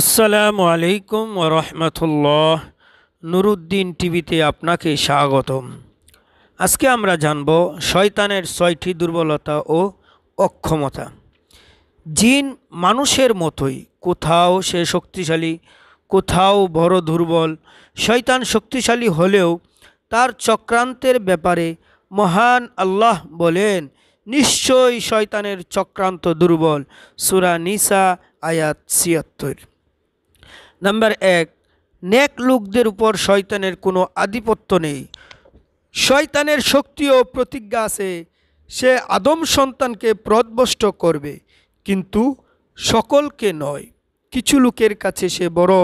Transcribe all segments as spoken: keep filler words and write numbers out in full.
আসসালামু আলাইকুম ওয়া রাহমাতুল্লাহ। নুরুদ্দিন টিভিতে আপনাকে স্বাগতম। আজকে আমরা জানব শয়তানের ছয়টি দুর্বলতা ও অক্ষমতা। জিন মানুষের মতোই, কোথাও সে শক্তিশালী, কোথাও বড় দুর্বল। শয়তান শক্তিশালী হলেও তার চক্রান্তের ব্যাপারে মহান আল্লাহ বলেন, নিশ্চয়ই শয়তানের চক্রান্ত দুর্বল। সূরা নিসা আয়াত ছিয়াত্তর। নাম্বার এক, নেক লোকদের উপর শয়তানের কোনো আধিপত্য নেই। শয়তানের শক্তি ও প্রতিজ্ঞা আছে, সে আদম সন্তানকে পথভ্রষ্ট করবে, কিন্তু সকলকে নয়। কিছু লোকের কাছে সে বড়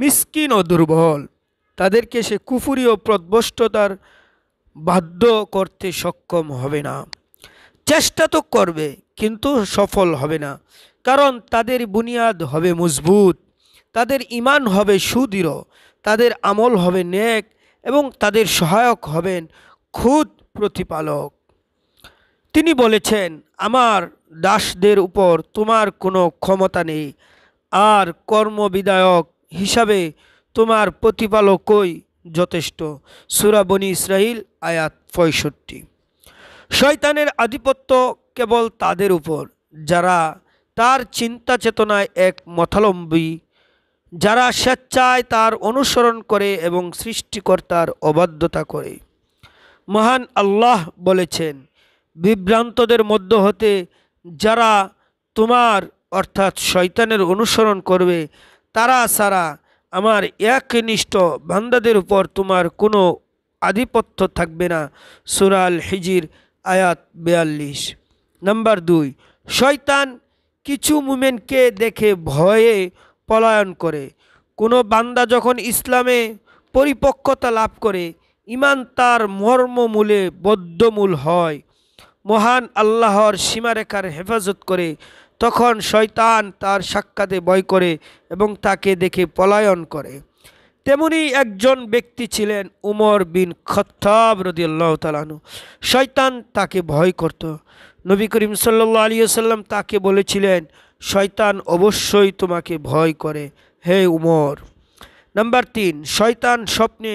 মিসকিন ও দুর্বল, তাদেরকে সে কুফরি ও পথভ্রষ্টতার বাধ্য করতে সক্ষম হবে না। চেষ্টা তো করবে, কিন্তু সফল হবে না, কারণ তাদের বুনিয়াদ হবে মজবুত, তাদের ইমান হবে সুদৃঢ়, তাদের আমল হবে নেক এবং তাদের সহায়ক হবেন খুদ প্রতিপালক। তিনি বলেছেন, আমার দাসদের উপর তোমার কোনো ক্ষমতা নেই, আর কর্মবিধায়ক হিসাবে তোমার প্রতিপালকই যথেষ্ট। সূরা বনী ইসরাইল আয়াত পঁয়ষট্টি। শয়তানের আধিপত্য কেবল তাদের উপর যারা তার চিন্তা চেতনায় এক মতালম্বী, যারা স্বেচ্ছায় তার অনুসরণ করে এবং সৃষ্টিকর্তার অবাধ্যতা করে। মহান আল্লাহ বলেছেন, বিভ্রান্তদের মধ্য হতে যারা তোমার অর্থাৎ শয়তানের অনুসরণ করবে, তারা ছাড়া আমার একনিষ্ঠ বান্দাদের উপর তোমার কোনো আধিপত্য থাকবে না। সূরা আল হিজির আয়াত বিয়াল্লিশ। নাম্বার দুই, শয়তান কিছু মুমিনকে দেখে ভয়ে পলায়ন করে। কোনো বান্দা যখন ইসলামে পরিপক্কতা লাভ করে, ইমান তার মর্মমূলে বদ্ধমূল হয়, মহান আল্লাহর সীমারেখার হেফাজত করে, তখন শয়তান তার সাক্ষাতে ভয় করে এবং তাকে দেখে পলায়ন করে। তেমনি একজন ব্যক্তি ছিলেন উমর বিন খাত্তাব রাদিয়াল্লাহু তাআলা আনহু। শয়তান তাকে ভয় করত। নবী করিম সাল্লাল্লাহু আলাইহি ওয়াসাল্লাম তাকে বলেছিলেন, শয়তান অবশ্যই তোমাকে ভয় করে, হে উমর। নাম্বার তিন, শয়তান স্বপ্নে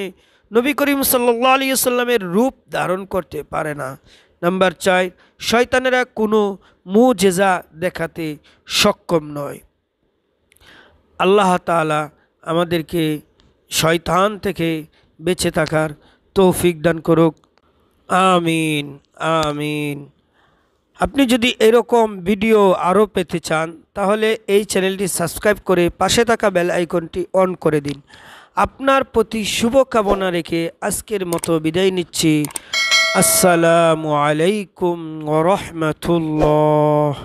নবী করিম সাল্লাল্লাহু আলাইহি ওয়াসাল্লামের রূপ ধারণ করতে পারে না। নাম্বার চার, শয়তানেরা কোনো মুজিজা দেখাতে সক্ষম নয়। আল্লাহ তাআলা আমাদেরকে শয়তান থেকে বেঁচে থাকার তৌফিক দান করুক। আমিন আমিন। আপনি যদি এরকম ভিডিও আরও পেতে চান, তাহলে এই চ্যানেলটি সাবস্ক্রাইব করে পাশে থাকা বেল আইকনটি অন করে দিন। আপনার প্রতি শুভকামনা রেখে আজকের মতো বিদায় নিচ্ছি। আসসালামু আলাইকুম ওয়া রাহমাতুল্লাহ।